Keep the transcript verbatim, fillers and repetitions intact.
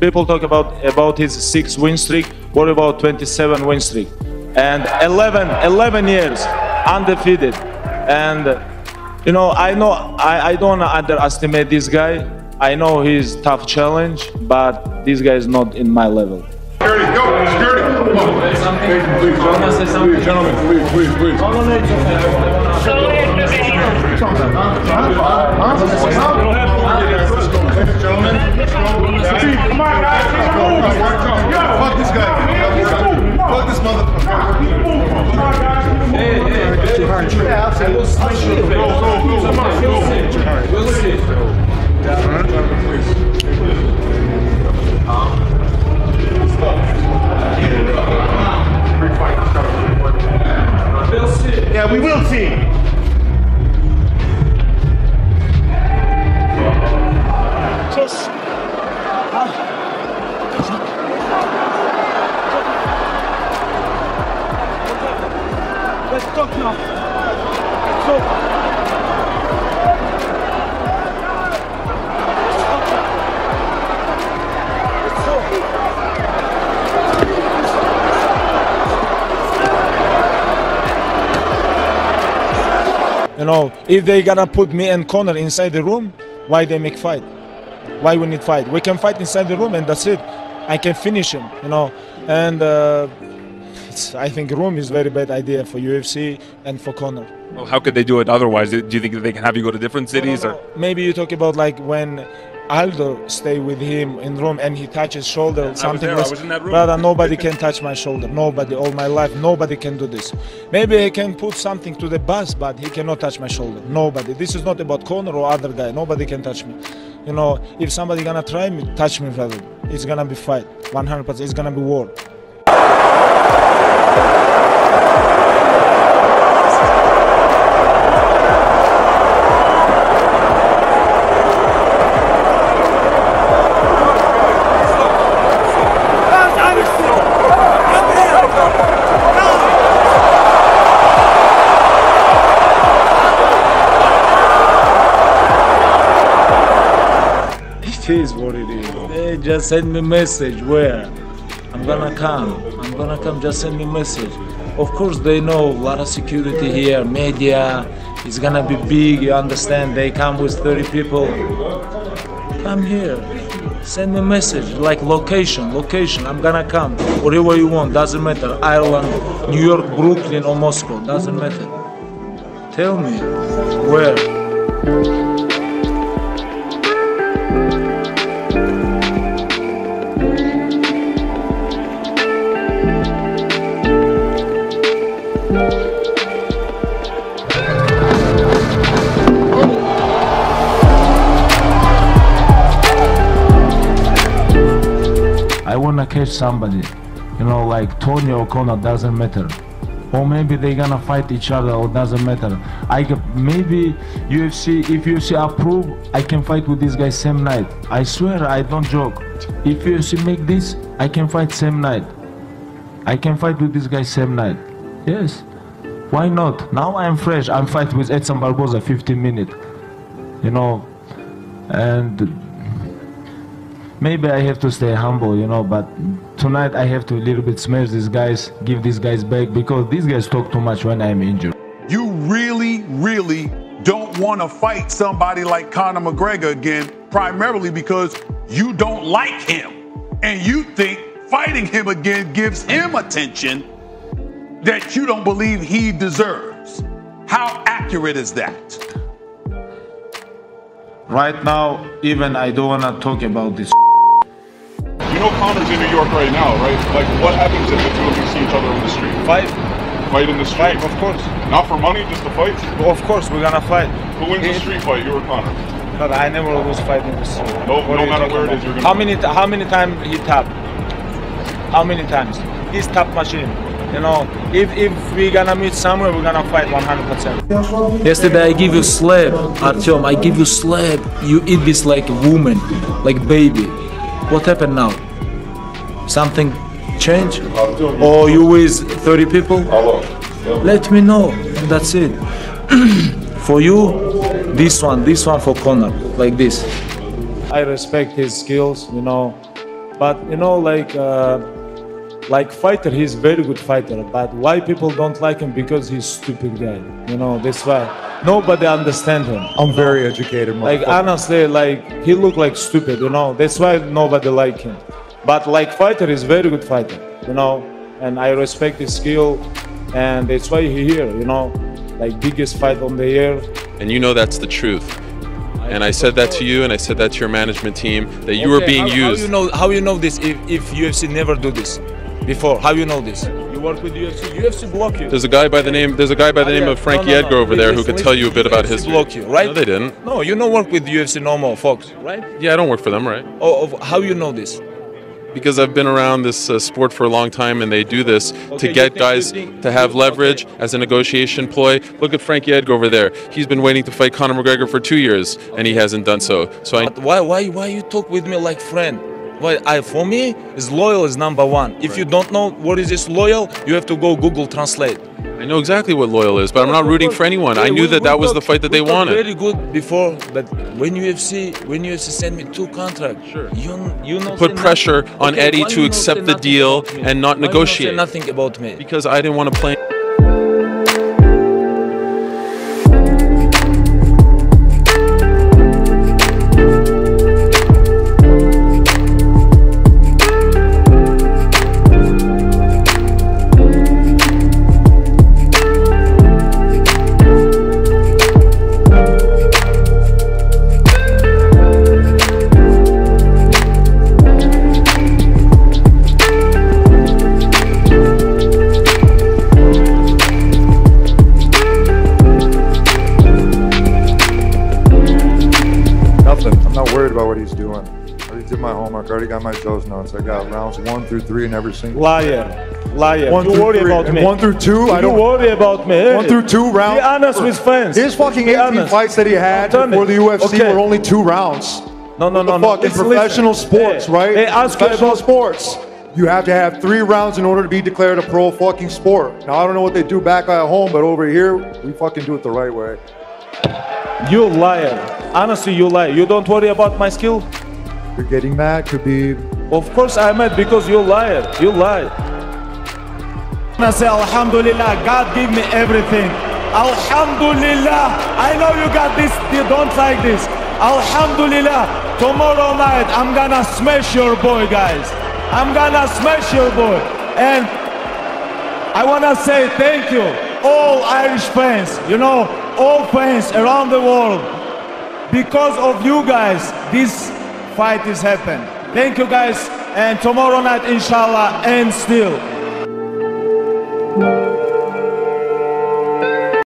People talk about, about his six win streak. What about twenty-seven win streak? And eleven, eleven years undefeated. And, you know, I know I, I don't underestimate this guy. I know he's tough challenge, but this guy is not in my level. Security, go, security. Come on. Please, please, gentlemen, please, please, please. Come on, guys. Fuck this guy. Fuck this motherfucker. Hey, hey, hey. We'll smash you. Go, go, go. We'll see. Yeah, we will see. Just. Uh, let's talk now. So. You know, if they're gonna put me and Conor inside the room, why they make fight? Why we need fight? We can fight inside the room and that's it. I can finish him, you know. And uh, it's, I think room is a very bad idea for U F C and for Conor. Well, how could they do it otherwise? Do you think that they can have you go to different cities? No, no, no. Or? Maybe you talk about like when Aldo stay with him in room and he touches shoulder, yeah, something like that. Brother, nobody can touch my shoulder. Nobody, all my life, nobody can do this. Maybe he can put something to the bus, but he cannot touch my shoulder. Nobody. This is not about Conor or other guy. Nobody can touch me. You know, if somebody gonna try me, touch me, brother. It's gonna be fight. one hundred percent. It's gonna be war. It is what it is. They just send me message where I'm gonna come. I'm gonna come. Just send me message. Of course they know a lot of security here, media. It's gonna be big. You understand? They come with thirty people. Come here. Send me message like location, location. I'm gonna come. Wherever you want. Doesn't matter. Ireland, New York, Brooklyn, or Moscow. Doesn't matter. Tell me where. I wanna catch somebody, you know, like Tony O'Connor, doesn't matter. Or maybe they're gonna fight each other, or doesn't matter. I can, maybe U F C, if U F C approve, I can fight with this guy same night. I swear, I don't joke. If U F C make this, I can fight same night. I can fight with this guy same night. Yes, why not? Now I'm fresh, I'm fighting with Edson Barbosa fifteen minutes, you know, and maybe I have to stay humble, you know, but tonight I have to a little bit smash these guys, give these guys back, because these guys talk too much when I'm injured. You really, really don't want to fight somebody like Conor McGregor again, primarily because you don't like him. And you think fighting him again gives him attention that you don't believe he deserves. How accurate is that? Right now, even I don't want to talk about this. You know Conor's in New York right now, right? Like, what happens if the two of you see each other on the street? Fight. Fight in the street? Fight, of course. Not for money, just to fight? Well, of course, we're gonna fight. Who wins it, the street fight, you or Conor? No, I never always fight in the street. No, no matter where it is, you're gonna how fight. Many, how many times he tapped? How many times? He's tap machine. You know, if, if we're gonna meet somewhere, we're gonna fight one hundred percent. Yesterday I give you slap, Artyom, I give you slap. You eat this like a woman, like baby. What happened now? Something changed? Or you with thirty people? Let me know, that's it. For you, this one, this one for Conor, like this. I respect his skills, you know. But you know, like uh, like fighter, he's very good fighter. But why people don't like him? Because he's stupid guy. You know, that's why nobody understands him. I'm very know? educated. Like honestly, like he look like stupid. You know, that's why nobody like him. But like fighter, he's very good fighter. You know, and I respect his skill, and that's why he here. You know, like biggest fight on the year. And you know that's the truth. And I said that to you, and I said that to your management team, that you okay, were being how, used. How you know? How you know this? If, if U F C never do this before, how you know this? You work with U F C. U F C block you. There's a guy by the name. There's a guy by the oh, name yeah. of Frankie no, no, Edgar no. over there listen, who could tell you a bit about his. Block you, right? No, they didn't. No, you don't work with U F C no more, Fox, right? Yeah, I don't work for them, right? Oh, how you know this? Because I've been around this uh, sport for a long time, and they do this okay, to get think, guys think, to have leverage okay. as a negotiation ploy. Look at Frankie Edgar over there. He's been waiting to fight Conor McGregor for two years, okay. and he hasn't done so. So I why, why, why you talk with me like friend? Why I for me is loyal is number one. If right. you don't know what is this loyal, you have to go Google Translate. I know exactly what loyal is, but I'm not rooting for anyone. I knew that that was the fight that they wanted. Very good before, but when U F C, when U F C sent me two contracts, sure. you you know put pressure on Eddie to accept the deal and not negotiate. You don't say nothing about me because I didn't want to play. I already got my Joe's notes. I got rounds one through three in every single. Liar, liar. One you through worry three. about me. And one through two. You I don't worry about me. One through two rounds. Be honest with fans. His fucking eighteen fights that he had before the U F C okay. were only two rounds. No, no, what no, the fuck? no. In professional listen. sports, hey, right? They ask professional about sports. You have to have three rounds in order to be declared a pro fucking sport. Now I don't know what they do back at home, but over here we fucking do it the right way. You liar. Honestly, you lie. You don't worry about my skill. You're getting mad, Khabib. Of course I'm mad because you lied. You lied. I say Alhamdulillah, God give me everything. Alhamdulillah, I know you got this, you don't like this. Alhamdulillah, tomorrow night I'm gonna smash your boy, guys. I'm gonna smash your boy. And I wanna say thank you, all Irish fans, you know, all fans around the world. Because of you guys, this fight is happened. Thank you guys, and tomorrow night, inshallah, and still.